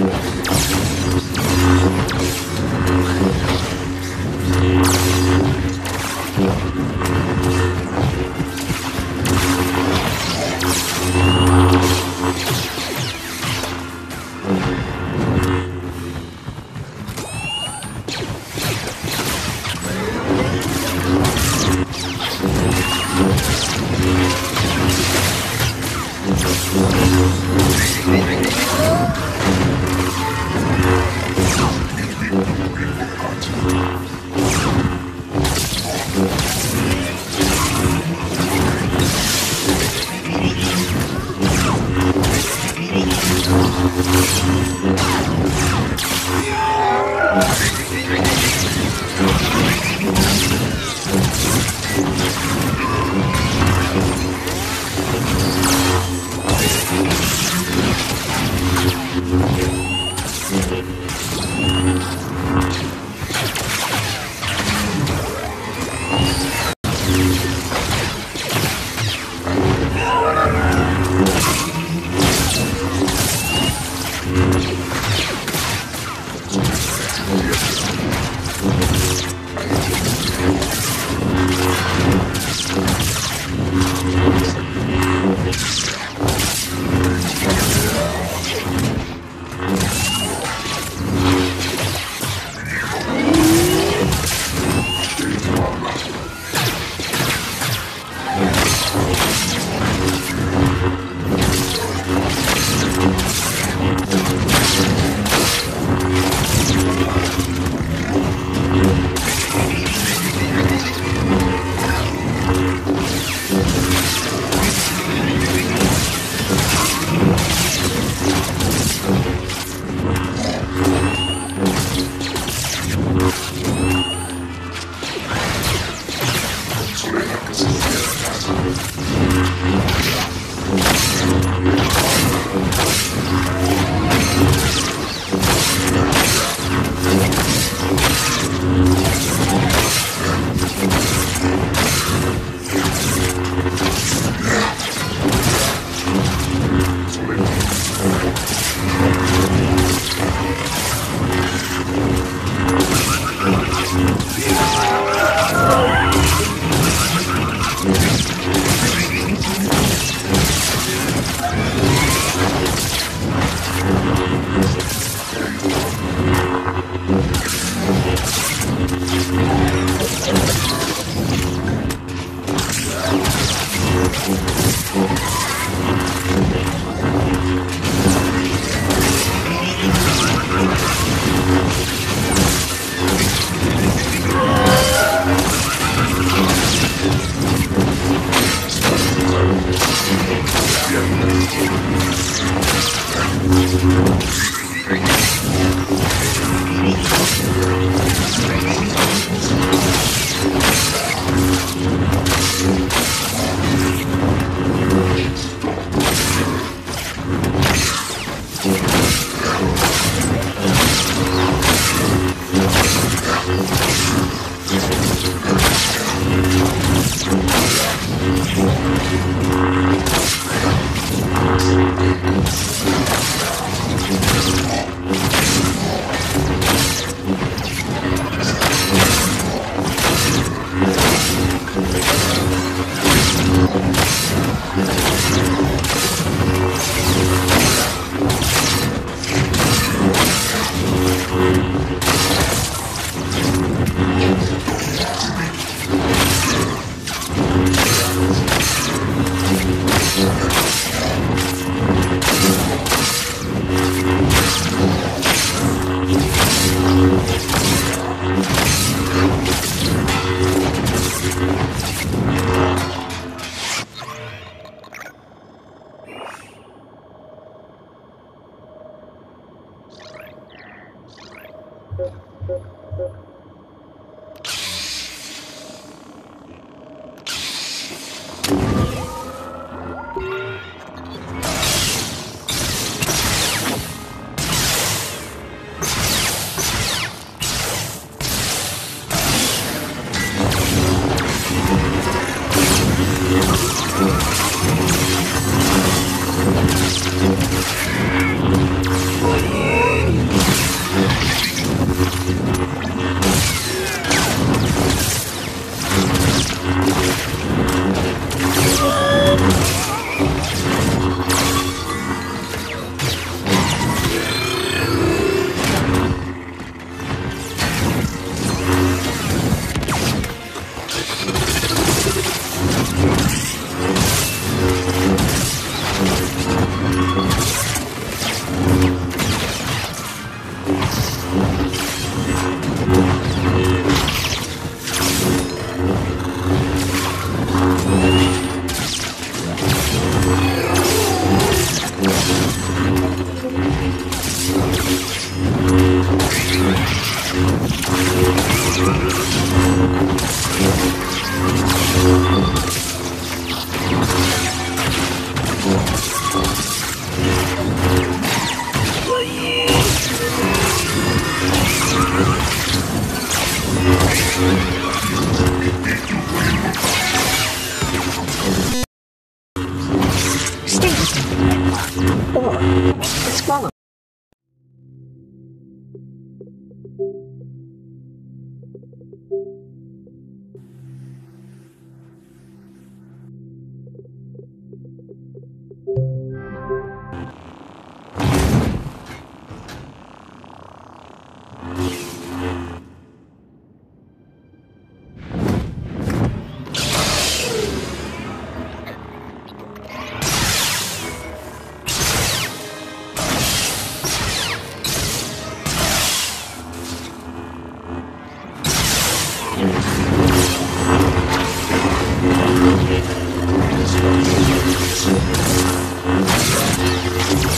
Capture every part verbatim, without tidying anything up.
Oh, For more training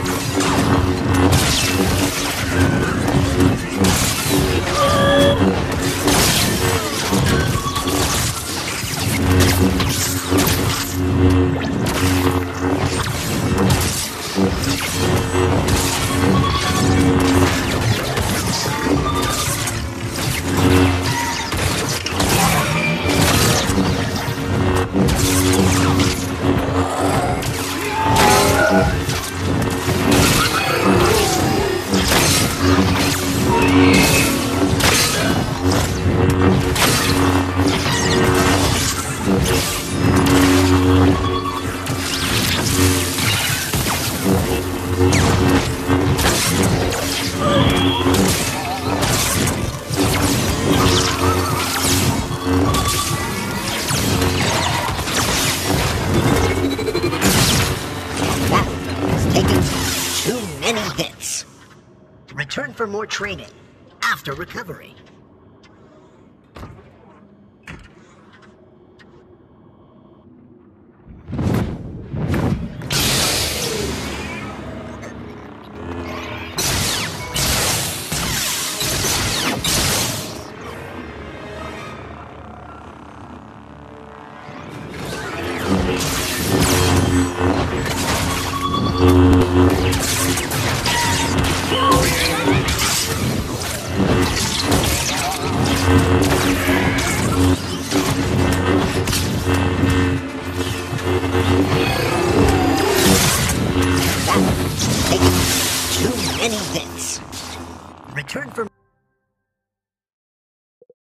after recovery. Too many hits. Return for more training after recovery.